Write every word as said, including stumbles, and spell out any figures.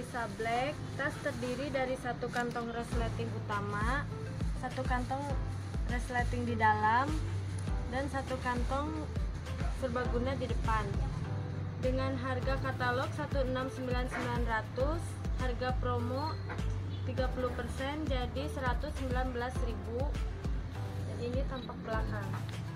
Melissa Black. Tas terdiri dari satu kantong resleting utama, satu kantong resleting di dalam, dan satu kantong serbaguna di depan. Dengan harga katalog seratus enam puluh sembilan ribu sembilan ratus, harga promo tiga puluh persen jadi seratus sembilan belas ribu rupiah. Jadi ini tampak belakang.